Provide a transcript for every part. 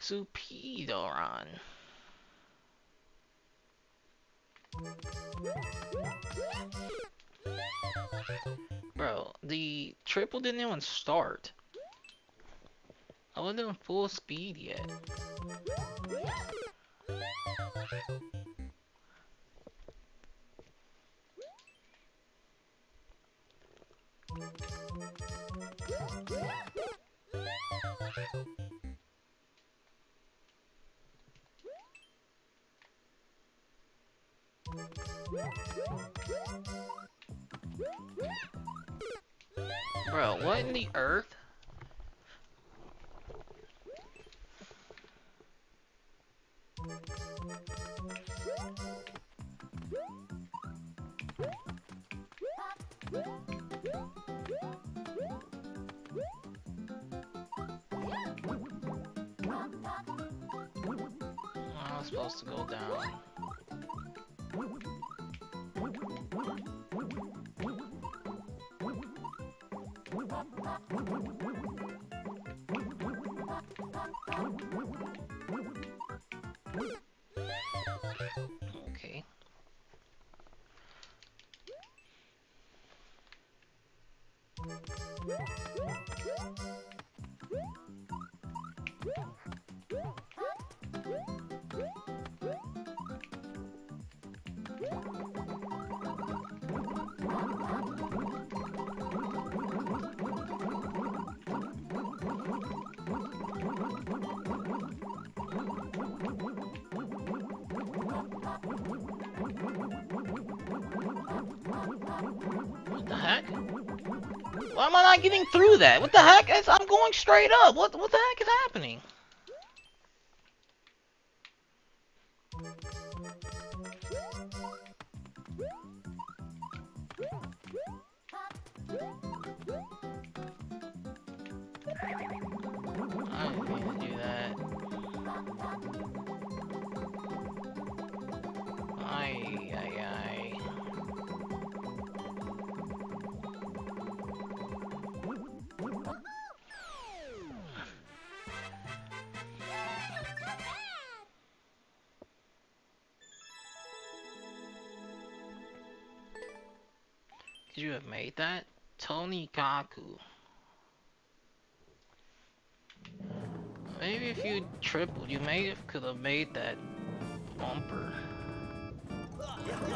Supidoron. Bro, the triple didn't even start. I wasn't in full speed yet. Bro, what in the earth? I was supposed to go down. Okay. Why am I not getting through that? What the heck? I'm going straight up. What the heck is happening? I didn't mean to do that. Could you have made that? Tony Kaku. Maybe if you tripled, you may have could have made that bumper. I didn't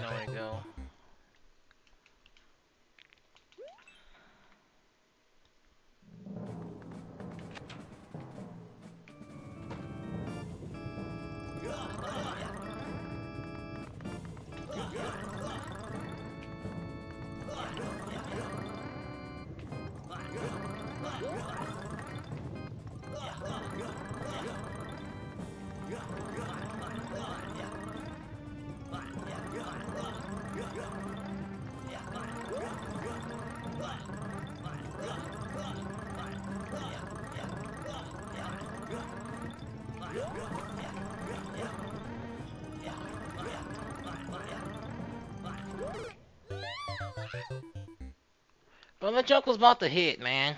know where to go. Well, the joke was about to hit, man.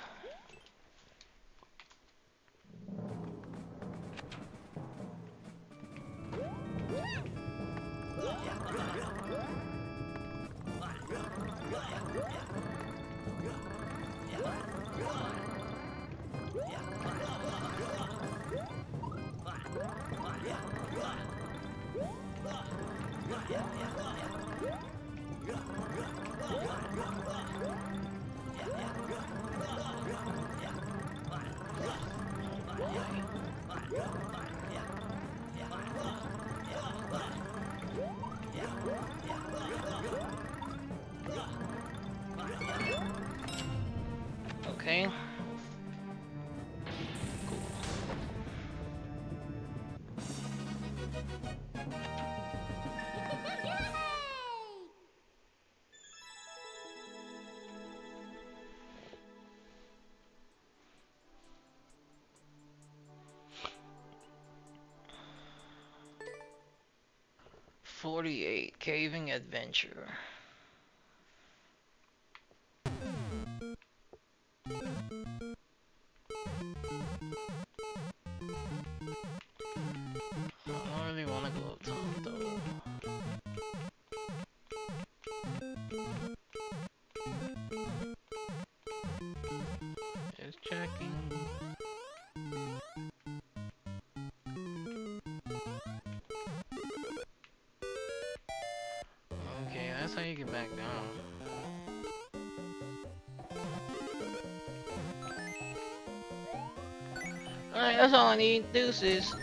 Okay. Cool. 48 Caving Adventure. That's how you get back down. Alright, that's all I need. Deuces.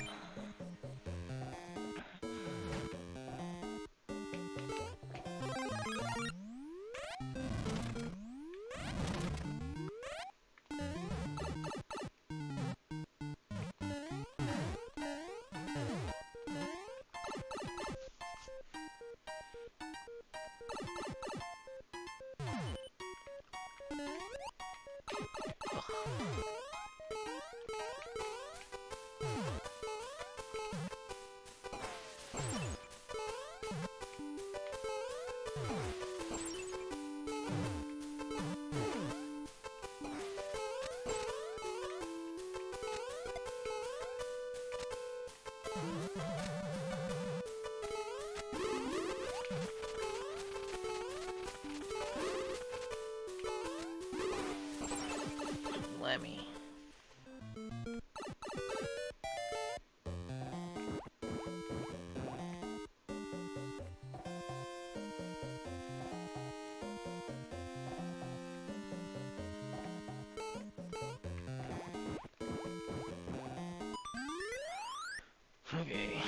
Okay.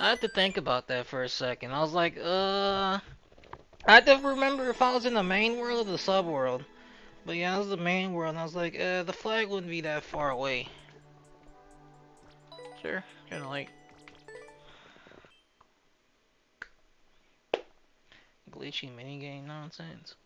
I had to think about that for a second. I was like, I had to remember if I was in the main world or the sub world. But yeah, I was the main world, and I was like, the flag wouldn't be that far away. Sure, kinda like. Glitchy minigame nonsense.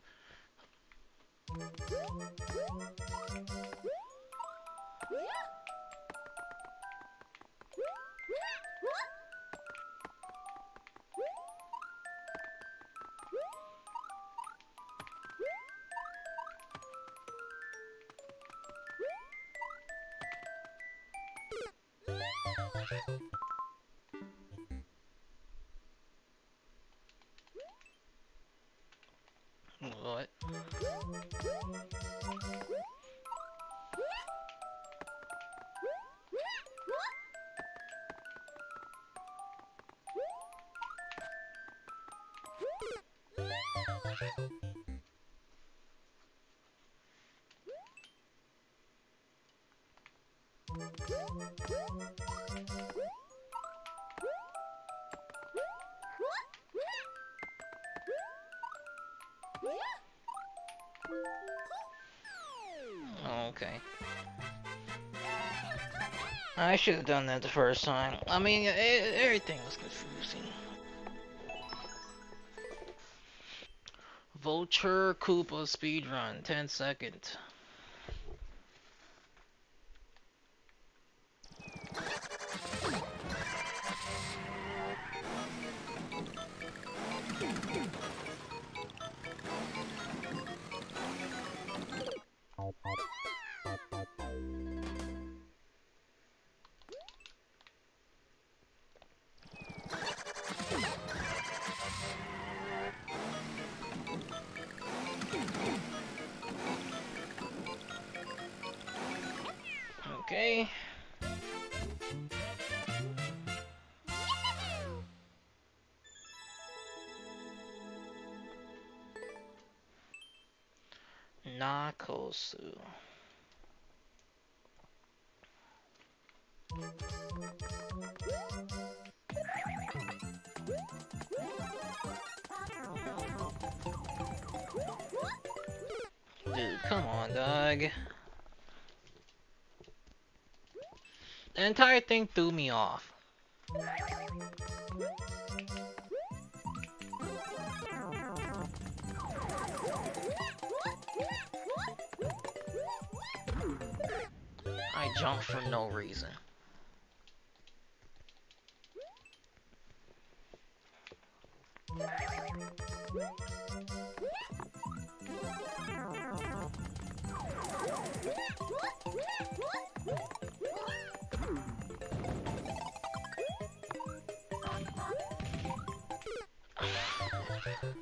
What? Okay. I should have done that the first time. I mean, everything was confusing. Vulture Koopa speedrun, 10 seconds. Okay. Nakosu. Dude, come on, dog. The entire thing threw me off. I jumped for no reason.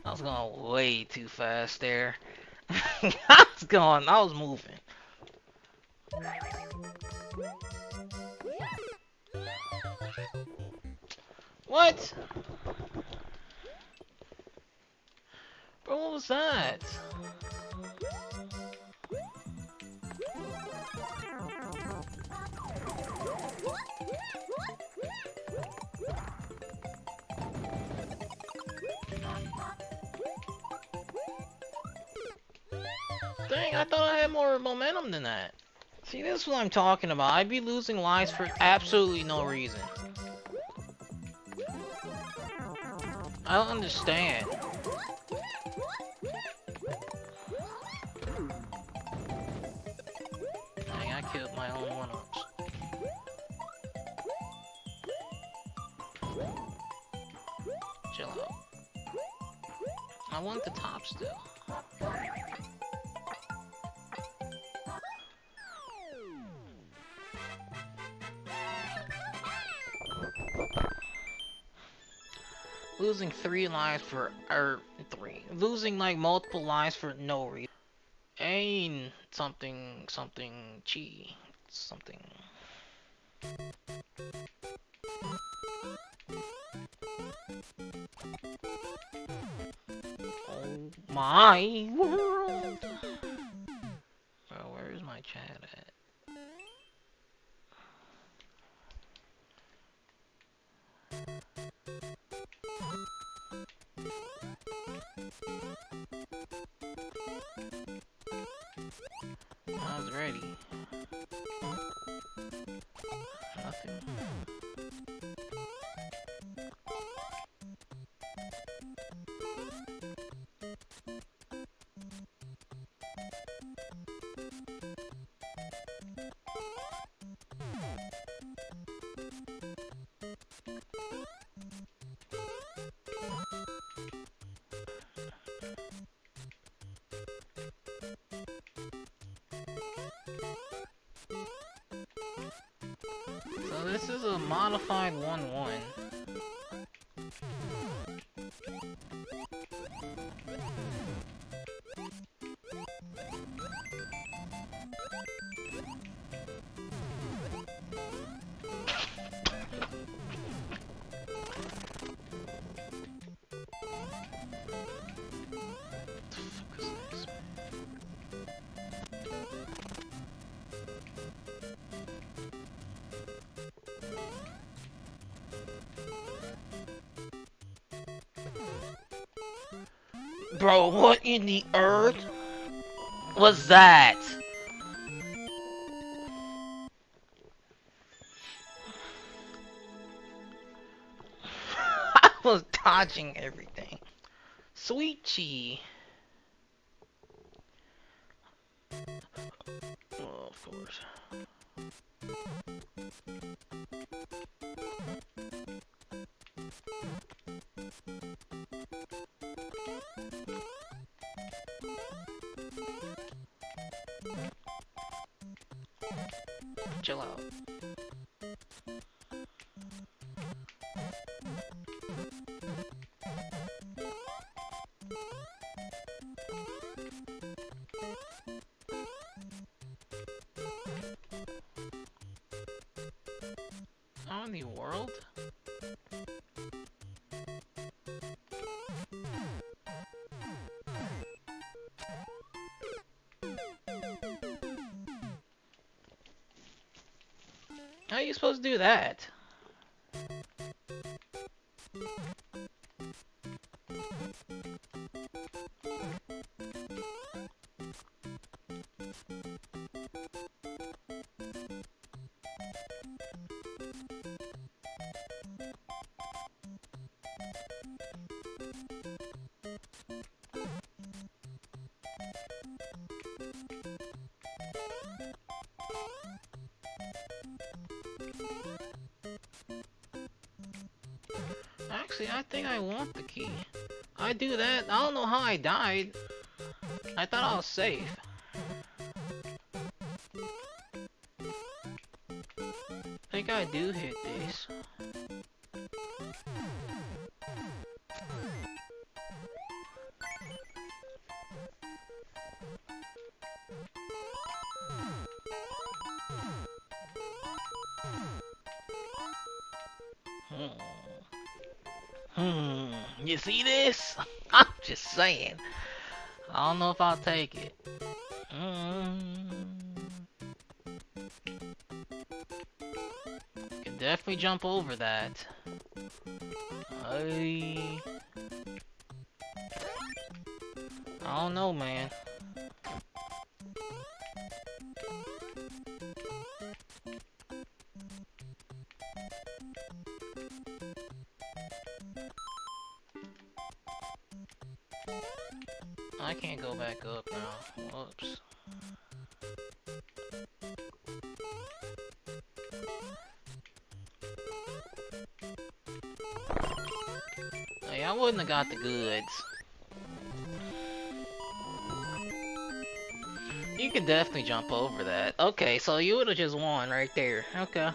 I was going way too fast there. I was moving. What? Bro, what was that? Dang, I thought I had more momentum than that. See, this is what I'm talking about. I'd be losing lives for absolutely no reason. I don't understand. Dang, I killed my own one-ups. Chill out. I want the top still. Losing three lives for losing like multiple lives for no reason. Ain't something chi something. Oh my world! Bro, where is my chat at? I was ready. Nothing. So this is a modified 1-1. Bro, what in the earth was that? I was dodging everything. Sweet chi. Oh, of course. Chill out. How in the world? How are you supposed to do that? Actually, I think I want the key. I do that. I don't know how I died. I thought I was safe. I think I do hit these. You see this? I'm just saying. I don't know if I'll take it. Can definitely jump over that. I don't know, man. I can't go back up now. Whoops. Hey, I wouldn't have got the goods. You could definitely jump over that. Okay, so you would have just won right there. Okay.